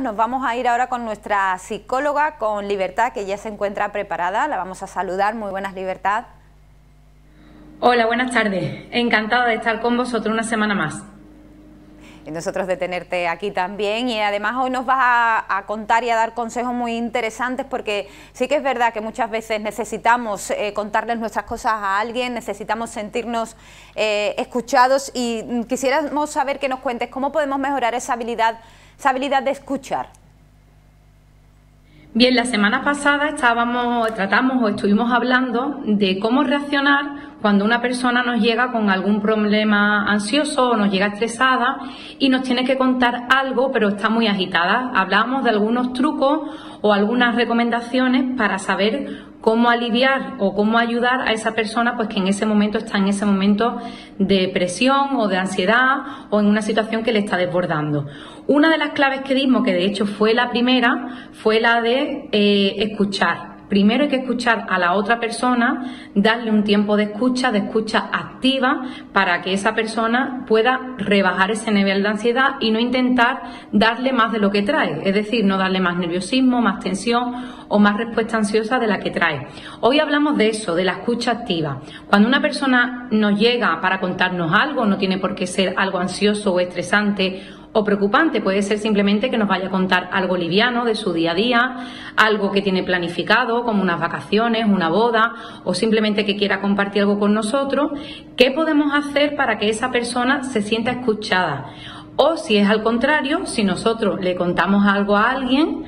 Nos vamos a ir ahora con nuestra psicóloga, con Libertad, que ya se encuentra preparada. La vamos a saludar. Muy buenas, Libertad. Hola, buenas tardes. Encantada de estar con vosotros una semana más. Y nosotros de tenerte aquí también, y además hoy nos vas a contar y a dar consejos muy interesantes, porque sí que es verdad que muchas veces necesitamos contarles nuestras cosas a alguien, necesitamos sentirnos escuchados, y quisiéramos saber que nos cuentes cómo podemos mejorar esa habilidad de escuchar. Bien, la semana pasada estuvimos hablando de cómo reaccionar cuando una persona nos llega con algún problema ansioso o nos llega estresada y nos tiene que contar algo, pero está muy agitada. Hablábamos de algunos trucos o algunas recomendaciones para saber cómo aliviar o cómo ayudar a esa persona, pues que en ese momento está en ese momento de presión o de ansiedad o en una situación que le está desbordando. Una de las claves que dimos, que de hecho fue la primera, fue la de escuchar. Primero hay que escuchar a la otra persona, darle un tiempo de escucha activa, para que esa persona pueda rebajar ese nivel de ansiedad y no intentar darle más de lo que trae, es decir, no darle más nerviosismo, más tensión o más respuesta ansiosa de la que trae. Hoy hablamos de eso, de la escucha activa. Cuando una persona nos llega para contarnos algo, no tiene por qué ser algo ansioso o estresante o preocupante, puede ser simplemente que nos vaya a contar algo liviano de su día a día, algo que tiene planificado, como unas vacaciones, una boda, o simplemente que quiera compartir algo con nosotros. ¿Qué podemos hacer para que esa persona se sienta escuchada? O si es al contrario, si nosotros le contamos algo a alguien,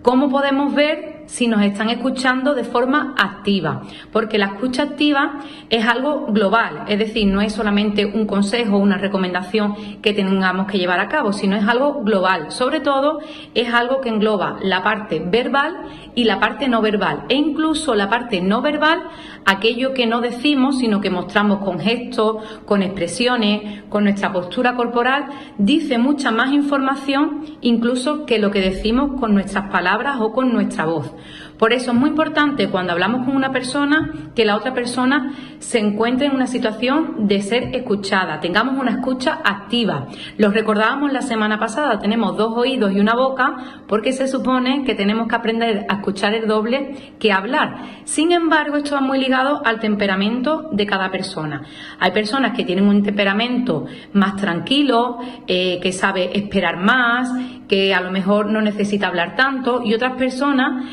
¿cómo podemos ver si nos están escuchando de forma activa? Porque la escucha activa es algo global, es decir, no es solamente un consejo o una recomendación que tengamos que llevar a cabo, sino es algo global. Sobre todo es algo que engloba la parte verbal y la parte no verbal, e incluso la parte no verbal, aquello que no decimos, sino que mostramos con gestos, con expresiones, con nuestra postura corporal, dice mucha más información incluso que lo que decimos con nuestras palabras o con nuestra voz. Por eso es muy importante cuando hablamos con una persona que la otra persona se encuentre en una situación de ser escuchada, tengamos una escucha activa. Los recordábamos la semana pasada, tenemos dos oídos y una boca porque se supone que tenemos que aprender a escuchar el doble que hablar. Sin embargo, esto va muy ligado al temperamento de cada persona. Hay personas que tienen un temperamento más tranquilo, que sabe esperar más, que a lo mejor no necesita hablar tanto, y otras personas,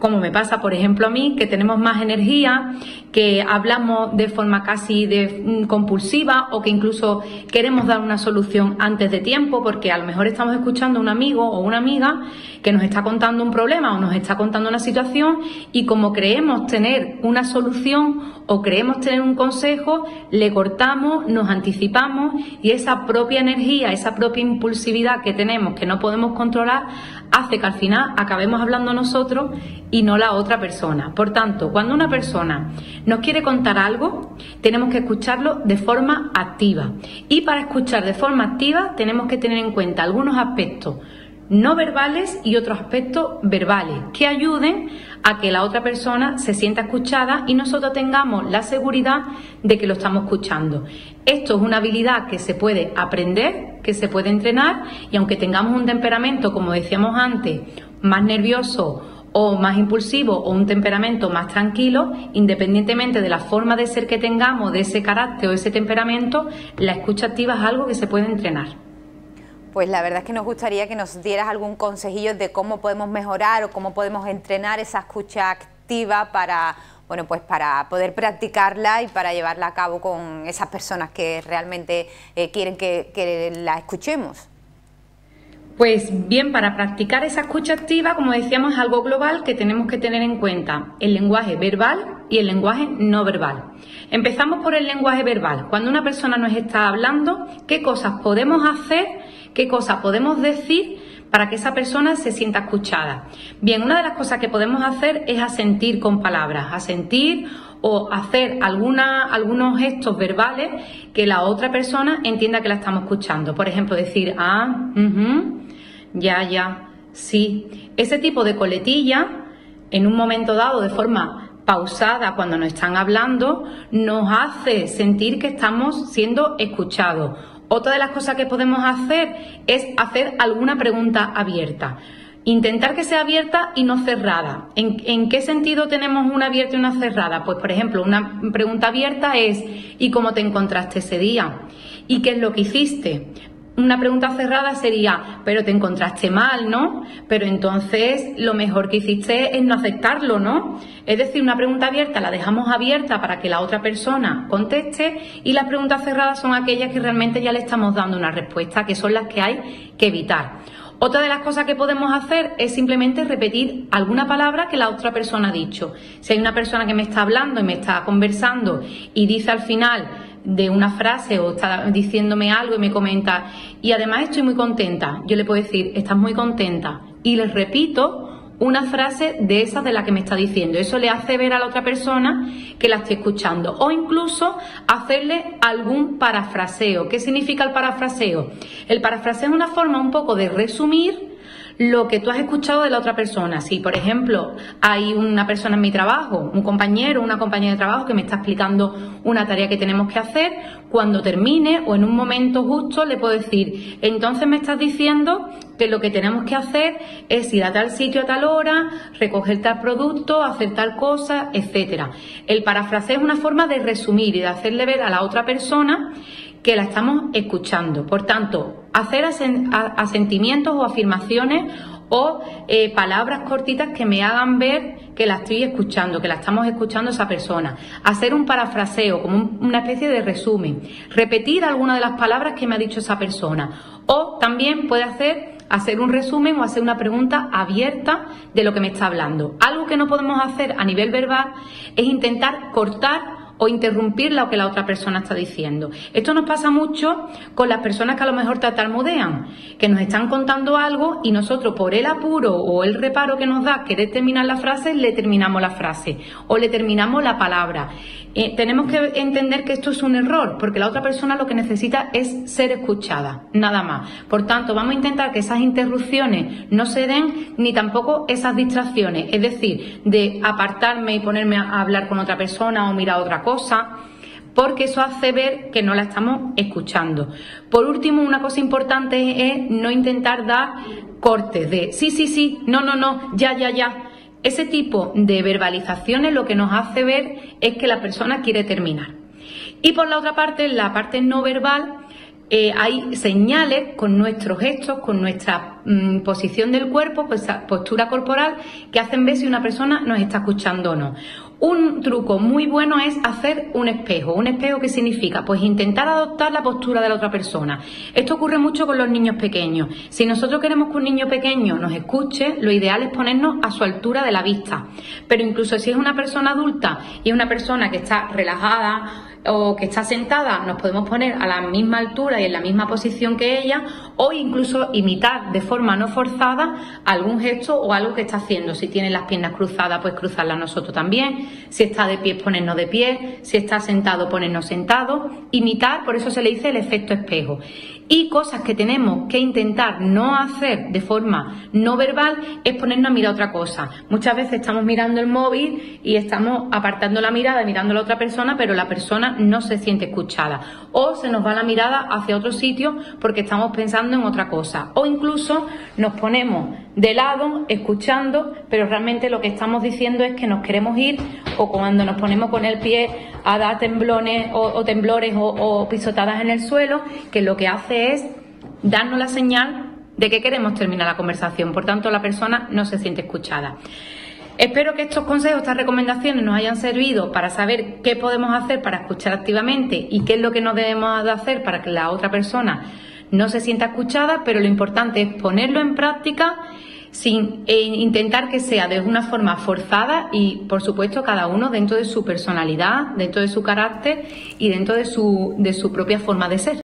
como me pasa por ejemplo a mí, que tenemos más energía, que hablamos de forma casi compulsiva, o que incluso queremos dar una solución antes de tiempo porque a lo mejor estamos escuchando a un amigo o una amiga que nos está contando un problema o nos está contando una situación, y como creemos tener una solución o creemos tener un consejo, le cortamos, nos anticipamos, y esa propia energía, esa propia impulsividad que tenemos, que no podemos controlar, hace que al final acabemos hablando nosotros y no la otra persona. Por tanto, cuando una persona nos quiere contar algo, tenemos que escucharlo de forma activa. Y para escuchar de forma activa tenemos que tener en cuenta algunos aspectos no verbales y otros aspectos verbales que ayuden a que la otra persona se sienta escuchada y nosotros tengamos la seguridad de que lo estamos escuchando. Esto es una habilidad que se puede aprender, que se puede entrenar, y aunque tengamos un temperamento, como decíamos antes, más nervioso o más impulsivo, o un temperamento más tranquilo, independientemente de la forma de ser que tengamos, de ese carácter o ese temperamento, la escucha activa es algo que se puede entrenar. Pues la verdad es que nos gustaría que nos dieras algún consejillo de cómo podemos mejorar o cómo podemos entrenar esa escucha activa para, bueno, pues para poder practicarla y para llevarla a cabo con esas personas que realmente quieren que la escuchemos. Pues bien, para practicar esa escucha activa, como decíamos, es algo global que tenemos que tener en cuenta: el lenguaje verbal y el lenguaje no verbal. Empezamos por el lenguaje verbal. Cuando una persona nos está hablando, ¿qué cosas podemos hacer? ¿Qué cosas podemos decir para que esa persona se sienta escuchada? Bien, una de las cosas que podemos hacer es asentir con palabras, asentir o hacer algunos gestos verbales que la otra persona entienda que la estamos escuchando. Por ejemplo, decir, ah, ya, sí. Ese tipo de coletilla, en un momento dado, de forma pausada, cuando nos están hablando, nos hace sentir que estamos siendo escuchados. Otra de las cosas que podemos hacer es hacer alguna pregunta abierta. Intentar que sea abierta y no cerrada. ¿En qué sentido tenemos una abierta y una cerrada? Pues, por ejemplo, una pregunta abierta es ¿y cómo te encontraste ese día? ¿Y qué es lo que hiciste? Una pregunta cerrada sería ¿pero te encontraste mal, no? Pero entonces lo mejor que hiciste es no aceptarlo, ¿no? Es decir, una pregunta abierta la dejamos abierta para que la otra persona conteste y las preguntas cerradas son aquellas que realmente ya le estamos dando una respuesta, que son las que hay que evitar. Otra de las cosas que podemos hacer es simplemente repetir alguna palabra que la otra persona ha dicho. Si hay una persona que me está hablando y me está conversando y dice al final de una frase o está diciéndome algo y me comenta y además estoy muy contenta, yo le puedo decir estás muy contenta y les repito una frase de esa de la que me está diciendo. Eso le hace ver a la otra persona que la estoy escuchando o incluso hacerle algún parafraseo. ¿Qué significa el parafraseo? El parafraseo es una forma un poco de resumir lo que tú has escuchado de la otra persona. Si, por ejemplo, hay una persona en mi trabajo, un compañero o una compañera de trabajo que me está explicando una tarea que tenemos que hacer, cuando termine o en un momento justo le puedo decir, entonces me estás diciendo que lo que tenemos que hacer es ir a tal sitio a tal hora, recoger tal producto, hacer tal cosa, etcétera. El parafraseo es una forma de resumir y de hacerle ver a la otra persona que la estamos escuchando. Por tanto, hacer asentimientos o afirmaciones o palabras cortitas que me hagan ver que la estoy escuchando, que la estamos escuchando a esa persona. Hacer un parafraseo, como una especie de resumen. Repetir alguna de las palabras que me ha dicho esa persona. O también puede hacer un resumen o hacer una pregunta abierta de lo que me está hablando. Algo que no podemos hacer a nivel verbal es intentar cortar o interrumpir lo que la otra persona está diciendo. Esto nos pasa mucho con las personas que a lo mejor tartamudean, que nos están contando algo y nosotros por el apuro o el reparo que nos da querer terminar la frase, le terminamos la frase o le terminamos la palabra. Tenemos que entender que esto es un error porque la otra persona lo que necesita es ser escuchada, nada más. Por tanto, vamos a intentar que esas interrupciones no se den ni tampoco esas distracciones, es decir, de apartarme y ponerme a hablar con otra persona o mirar otra cosa, porque eso hace ver que no la estamos escuchando. Por último, una cosa importante es no intentar dar cortes de sí, no, ya. Ese tipo de verbalizaciones lo que nos hace ver es que la persona quiere terminar. Y por la otra parte, la parte no verbal, hay señales con nuestros gestos, con nuestra posición del cuerpo, pues, postura corporal, que hacen ver si una persona nos está escuchando o no. Un truco muy bueno es hacer un espejo. ¿Un espejo qué significa? Pues intentar adoptar la postura de la otra persona. Esto ocurre mucho con los niños pequeños. Si nosotros queremos que un niño pequeño nos escuche, lo ideal es ponernos a su altura de la vista. Pero incluso si es una persona adulta y es una persona que está relajada o que está sentada, nos podemos poner a la misma altura y en la misma posición que ella o incluso imitar de forma no forzada algún gesto o algo que está haciendo. Si tiene las piernas cruzadas, pues cruzarlas nosotros también. Si está de pie, ponernos de pie. Si está sentado, ponernos sentados. Imitar, por eso se le dice el efecto espejo. Y cosas que tenemos que intentar no hacer de forma no verbal es ponernos a mirar otra cosa. Muchas veces estamos mirando el móvil y estamos apartando la mirada, mirando a la otra persona, pero la persona no se siente escuchada. O se nos va la mirada hacia otro sitio porque estamos pensando en otra cosa. O incluso nos ponemos de lado, escuchando, pero realmente lo que estamos diciendo es que nos queremos ir, o cuando nos ponemos con el pie a dar temblores o pisotadas en el suelo, que lo que hace es darnos la señal de que queremos terminar la conversación. Por tanto, la persona no se siente escuchada. Espero que estos consejos, estas recomendaciones nos hayan servido para saber qué podemos hacer para escuchar activamente y qué es lo que no debemos de hacer para que la otra persona no se sienta escuchada, pero lo importante es ponerlo en práctica sin intentar que sea de una forma forzada y, por supuesto, cada uno dentro de su personalidad, dentro de su carácter y dentro de su propia forma de ser.